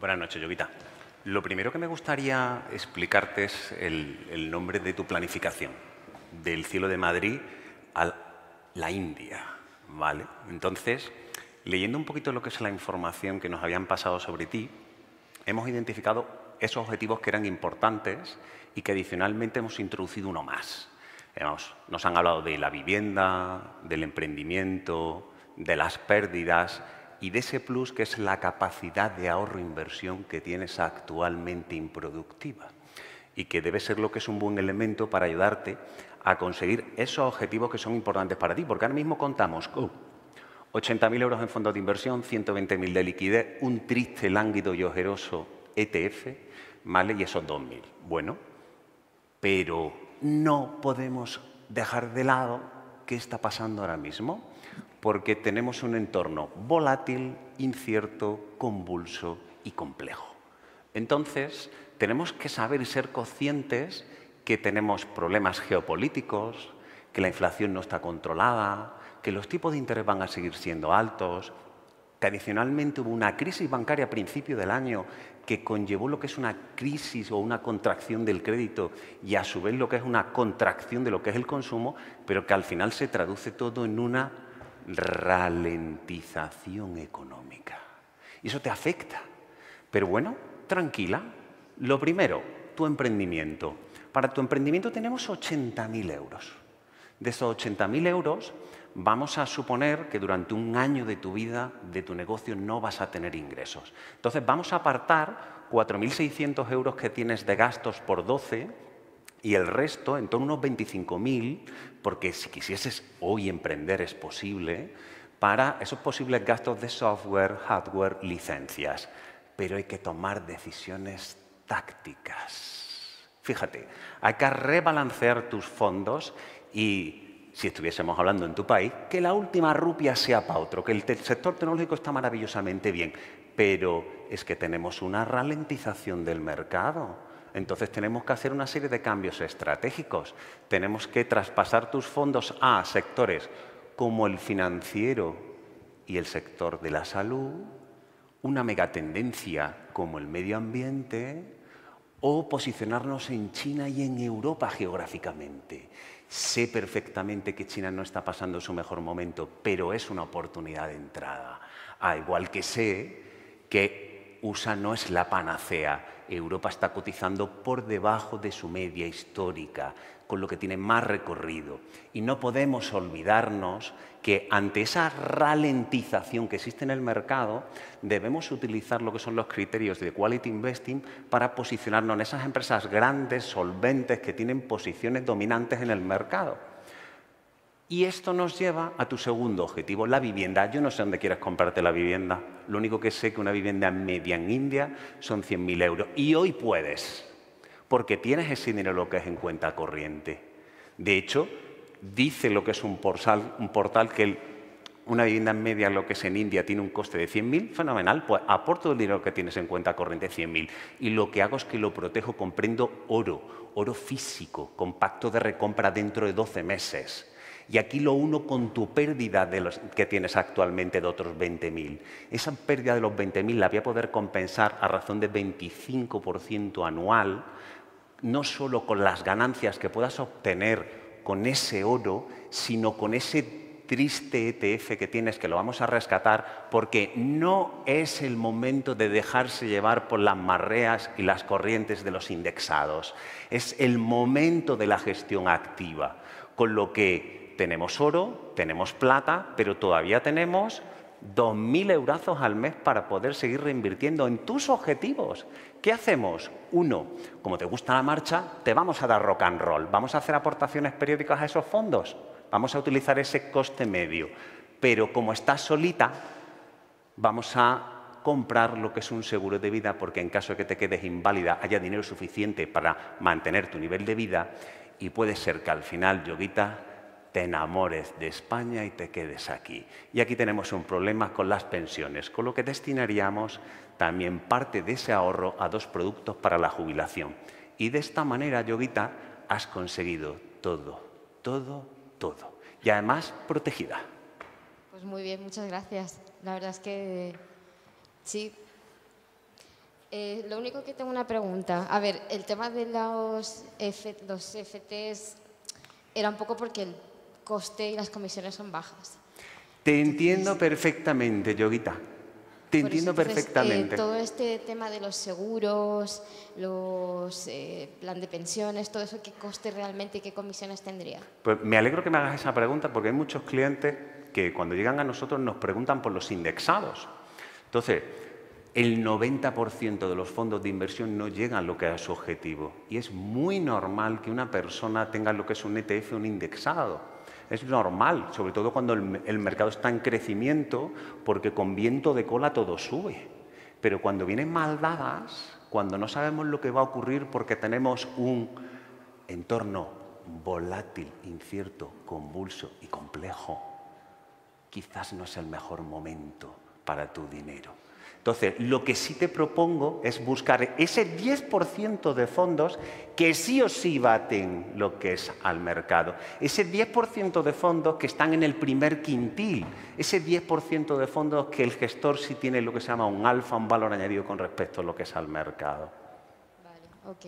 Buenas noches, Yogita. Lo primero que me gustaría explicarte es el nombre de tu planificación, del cielo de Madrid a la India, ¿vale? Entonces, leyendo un poquito lo que es la información que nos habían pasado sobre ti, hemos identificado esos objetivos que eran importantes y que adicionalmente hemos introducido uno más. Nos han hablado de la vivienda, del emprendimiento, de las pérdidas y de ese plus que es la capacidad de ahorro-inversión que tienes actualmente improductiva y que debe ser lo que es un buen elemento para ayudarte a conseguir esos objetivos que son importantes para ti, porque ahora mismo contamos con 80.000 euros en fondos de inversión, 120.000 de liquidez, un triste, lánguido y ojeroso ETF, ¿vale? Y esos 2.000. Bueno, pero no podemos dejar de lado qué está pasando ahora mismo, porque tenemos un entorno volátil, incierto, convulso y complejo. Entonces, tenemos que saber y ser conscientes que tenemos problemas geopolíticos, que la inflación no está controlada, que los tipos de interés van a seguir siendo altos, que adicionalmente hubo una crisis bancaria a principio del año que conllevó lo que es una crisis o una contracción del crédito y a su vez lo que es una contracción de lo que es el consumo, pero que al final se traduce todo en una ralentización económica. Y eso te afecta. Pero bueno, tranquila. Lo primero, tu emprendimiento. Para tu emprendimiento tenemos 80.000 euros. De esos 80.000 euros vamos a suponer que durante un año de tu vida, de tu negocio, no vas a tener ingresos. Entonces vamos a apartar 4.600 euros que tienes de gastos por 12 y el resto, en torno a unos 25.000, porque si quisieses hoy emprender es posible, para esos posibles gastos de software, hardware, licencias. Pero hay que tomar decisiones tácticas. Fíjate, hay que rebalancear tus fondos y, si estuviésemos hablando en tu país, que la última rupia sea para otro, que el sector tecnológico está maravillosamente bien, pero es que tenemos una ralentización del mercado. Entonces tenemos que hacer una serie de cambios estratégicos. Tenemos que traspasar tus fondos a sectores como el financiero y el sector de la salud, una megatendencia como el medio ambiente, o posicionarnos en China y en Europa geográficamente. Sé perfectamente que China no está pasando su mejor momento, pero es una oportunidad de entrada. Igual que sé que USA no es la panacea. Europa está cotizando por debajo de su media histórica, con lo que tiene más recorrido. Y no podemos olvidarnos que ante esa ralentización que existe en el mercado, debemos utilizar lo que son los criterios de quality investing para posicionarnos en esas empresas grandes, solventes, que tienen posiciones dominantes en el mercado. Y esto nos lleva a tu segundo objetivo, la vivienda. Yo no sé dónde quieres comprarte la vivienda. Lo único que sé es que una vivienda media en India son 100.000 euros. Y hoy puedes, porque tienes ese dinero lo que es en cuenta corriente. De hecho, dice lo que es un portal que una vivienda media, lo que es en India, tiene un coste de 100.000, fenomenal, pues aporto el dinero que tienes en cuenta corriente, 100.000. Y lo que hago es que lo protejo, comprendo oro físico, con pacto de recompra dentro de 12 meses. Y aquí lo uno con tu pérdida de los que tienes actualmente de otros 20.000. Esa pérdida de los 20.000 la voy a poder compensar a razón de 25% anual, no solo con las ganancias que puedas obtener con ese oro, sino con ese triste ETF que tienes, que lo vamos a rescatar, porque no es el momento de dejarse llevar por las marreas y las corrientes de los indexados. Es el momento de la gestión activa, con lo que tenemos oro, tenemos plata, pero todavía tenemos 2.000 eurazos al mes para poder seguir reinvirtiendo en tus objetivos. ¿Qué hacemos? Uno, como te gusta la marcha, te vamos a dar rock and roll. Vamos a hacer aportaciones periódicas a esos fondos. Vamos a utilizar ese coste medio. Pero como estás solita, vamos a comprar lo que es un seguro de vida, porque en caso de que te quedes inválida, haya dinero suficiente para mantener tu nivel de vida. Y puede ser que al final, Yogita, te enamores de España y te quedes aquí. Y aquí tenemos un problema con las pensiones, con lo que destinaríamos también parte de ese ahorro a dos productos para la jubilación. Y de esta manera, Yogita, has conseguido todo. Y además, protegida. Pues muy bien, muchas gracias. La verdad es que sí, Lo único que tengo una pregunta. A ver, el tema de los FTs era un poco porque el coste y las comisiones son bajas. Te entiendo perfectamente, Yogita. Te entiendo perfectamente. Todo este tema de los seguros, los plan de pensiones, todo eso, ¿qué coste realmente y qué comisiones tendría? Pues me alegro que me hagas esa pregunta porque hay muchos clientes que cuando llegan a nosotros nos preguntan por los indexados. Entonces, el 90% de los fondos de inversión no llegan a lo que es su objetivo. Y es muy normal que una persona tenga lo que es un ETF, un indexado. Es normal, sobre todo cuando el mercado está en crecimiento, porque con viento de cola todo sube. Pero cuando vienen mal dadas, cuando no sabemos lo que va a ocurrir porque tenemos un entorno volátil, incierto, convulso y complejo, quizás no es el mejor momento para tu dinero. Entonces, lo que sí te propongo es buscar ese 10% de fondos que sí o sí baten lo que es al mercado. Ese 10% de fondos que están en el primer quintil. Ese 10% de fondos que el gestor sí tiene lo que se llama un alfa, un valor añadido con respecto a lo que es al mercado. Vale, okay.